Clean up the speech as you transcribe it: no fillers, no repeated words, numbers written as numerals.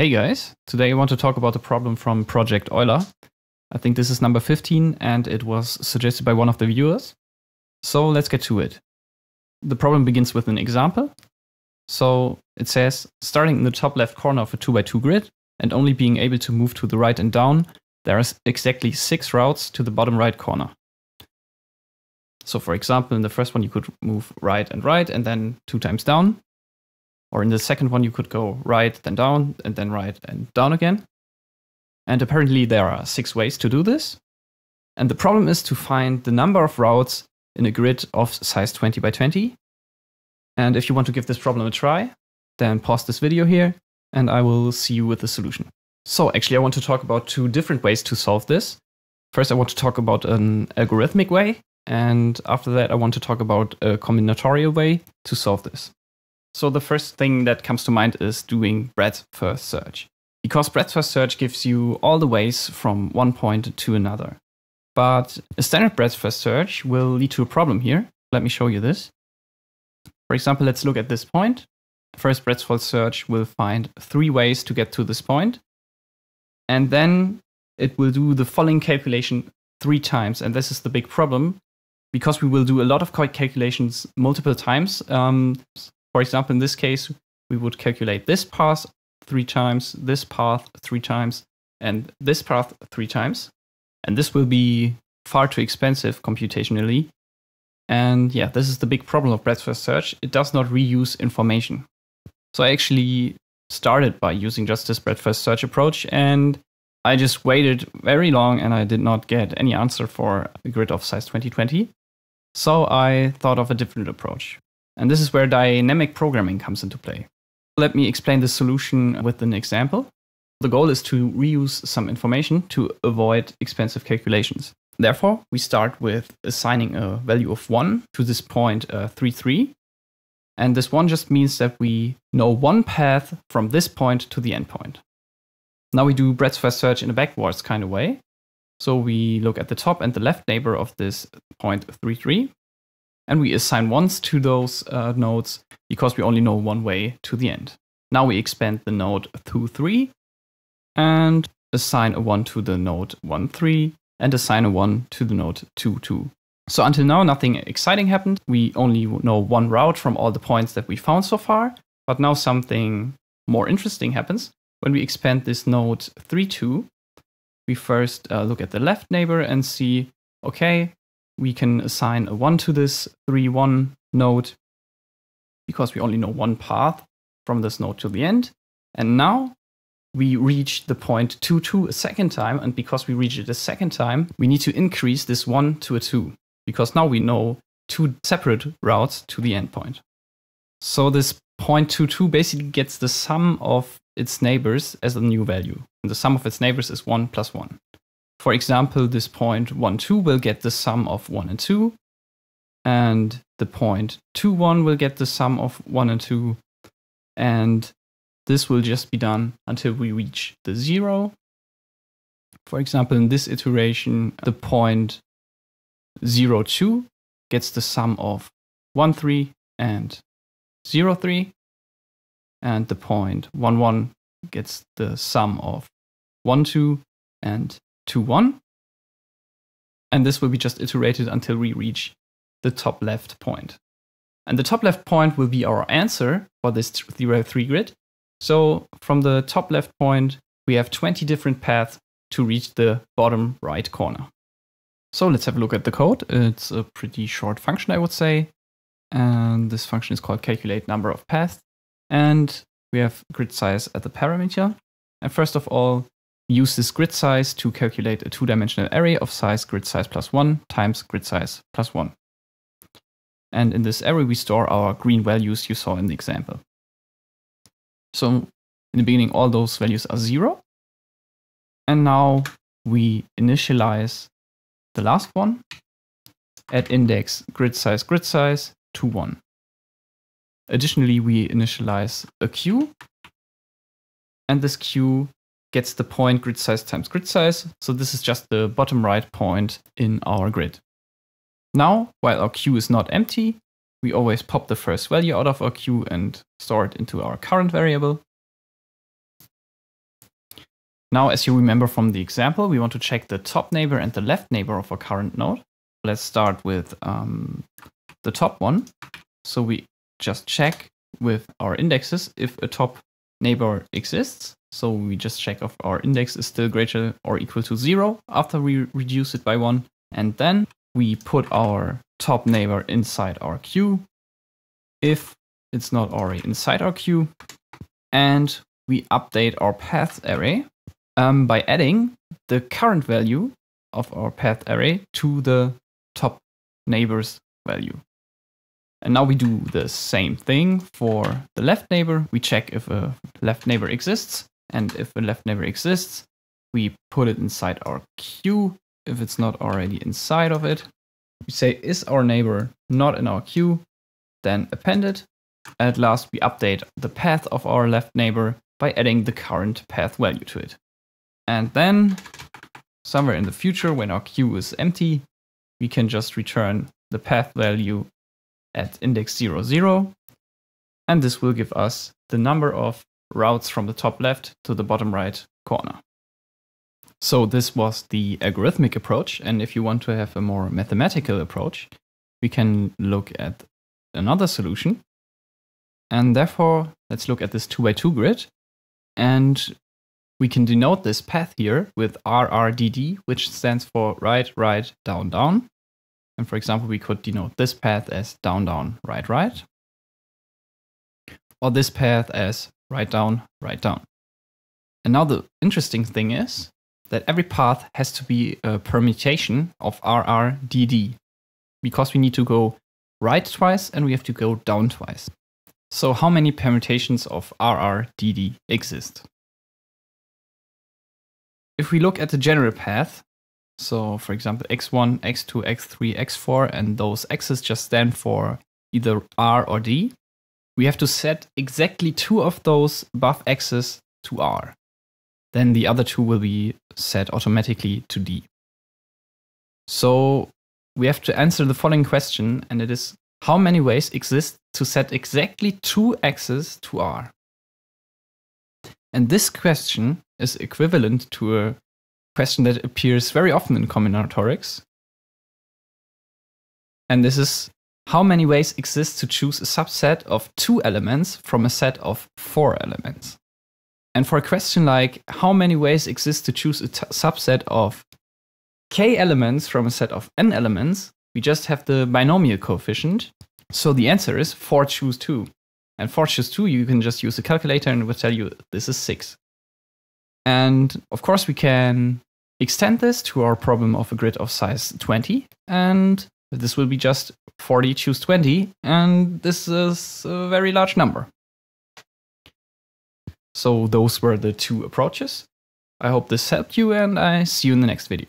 Hey guys, today I want to talk about a problem from Project Euler. I think this is number 15 and it was suggested by one of the viewers. So let's get to it. The problem begins with an example. So it says, starting in the top left corner of a 2x2 grid and only being able to move to the right and down, there are exactly 6 routes to the bottom right corner. So for example, in the first one you could move right and then 2 times down. Or in the second one, you could go right, then down, and then right, and down again. And apparently there are 6 ways to do this. And the problem is to find the number of routes in a grid of size 20x20. And if you want to give this problem a try, then pause this video here, and I will see you with the solution. So actually, I want to talk about 2 different ways to solve this. First, I want to talk about an algorithmic way. And after that, I want to talk about a combinatorial way to solve this. So the first thing that comes to mind is doing breadth-first search. Because breadth-first search gives you all the ways from one point to another. But a standard breadth-first search will lead to a problem here. Let me show you this. For example, let's look at this point. First breadth-first search will find 3 ways to get to this point. And then it will do the following calculation 3 times. And this is the big problem because we will do a lot of calculations multiple times. For example, in this case, we would calculate this path 3 times, this path 3 times, and this path 3 times. And this will be far too expensive computationally. And yeah, this is the big problem of breadth-first search. It does not reuse information. So I actually started by using just this breadth-first search approach, and I just waited very long, and I did not get any answer for a grid of size 20x20. So I thought of a different approach. And this is where dynamic programming comes into play. Let me explain the solution with an example. The goal is to reuse some information to avoid expensive calculations. Therefore, we start with assigning a value of 1 to this point 3, 3. And this 1 just means that we know 1 path from this point to the endpoint. Now we do breadth-first search in a backwards kind of way. So we look at the top and the left neighbor of this point 3, 3. And we assign 1s to those nodes because we only know 1 way to the end. Now we expand the node 2, 3 and assign a 1 to the node 1, 3 and assign a 1 to the node 2, 2. So until now, nothing exciting happened. We only know 1 route from all the points that we found so far. But now something more interesting happens. When we expand this node 3, 2, we first look at the left neighbor and see, okay, we can assign a 1 to this 3, 1 node because we only know 1 path from this node to the end. And now we reach the point 2, 2 a second time. And because we reach it a second time, we need to increase this 1 to a 2 because now we know 2 separate routes to the endpoint. So this point 2, 2 basically gets the sum of its neighbors as a new value. And the sum of its neighbors is 1 plus 1. For example, this point 1, 2 will get the sum of 1 and 2. And the point 2, 1 will get the sum of 1 and 2. And this will just be done until we reach the 0. For example, in this iteration, the point 0, 2 gets the sum of 1, 3 and 0, 3. And the point 1, 1 gets the sum of 1, 2 and 2, 1. And this will be just iterated until we reach the top left point. And the top left point will be our answer for this 3x3 grid. So from the top left point, we have 20 different paths to reach the bottom right corner. So let's have a look at the code. It's a pretty short function, I would say. And this function is called calculate number of paths. And we have grid size at the parameter. And first of all, use this grid size to calculate a 2-dimensional array of size grid size +1 times grid size +1. And in this array, we store our green values you saw in the example. So in the beginning, all those values are 0. And now we initialize the last one at index grid size 2, 1. Additionally, we initialize a queue. And this queue gets the point grid size times grid size. So this is just the bottom right point in our grid. Now, while our queue is not empty, we always pop the first value out of our queue and store it into our current variable. Now, as you remember from the example, we want to check the top neighbor and the left neighbor of our current node. Let's start with the top one. So we just check with our indexes if a top neighbor exists. So we just check if our index is still greater or equal to 0 after we reduce it by 1. And then we put our top neighbor inside our queue if it's not already inside our queue. And we update our path array by adding the current value of our path array to the top neighbor's value. And now we do the same thing for the left neighbor. We check if a left neighbor exists. And if a left neighbor exists, we put it inside our queue. If it's not already inside of it, we say, is our neighbor not in our queue? Then append it. At last, we update the path of our left neighbor by adding the current path value to it. And then somewhere in the future, when our queue is empty, we can just return the path value at index 0, 0. And this will give us the number of routes from the top left to the bottom right corner. So this was the algorithmic approach. And if you want to have a more mathematical approach, we can look at another solution. And therefore, let's look at this 2x2 grid. And we can denote this path here with RRDD, which stands for right, down, down. And for example, we could denote this path as down, down, right, or this path as right, down, right, down. And now the interesting thing is that every path has to be a permutation of RRDD, because we need to go right twice and we have to go down twice. So how many permutations of RRDD exist? If we look at the general path, so for example, x1, x2, x3, x4, and those x's just stand for either R or D, we have to set exactly 2 of those above x's to R. Then the other 2 will be set automatically to D. So we have to answer the following question, and it is, how many ways exist to set exactly 2 x's to R? And this question is equivalent to a question that appears very often in combinatorics. And this is, how many ways exist to choose a subset of 2 elements from a set of 4 elements? And for a question like, how many ways exist to choose a subset of k elements from a set of n elements, we just have the binomial coefficient. So the answer is 4 choose 2. And 4 choose 2, you can just use a calculator and it will tell you this is 6. And of course, we can extend this to our problem of a grid of size 20. And this will be just 40 choose 20. And this is a very large number. So those were the 2 approaches. I hope this helped you, and I see you in the next video.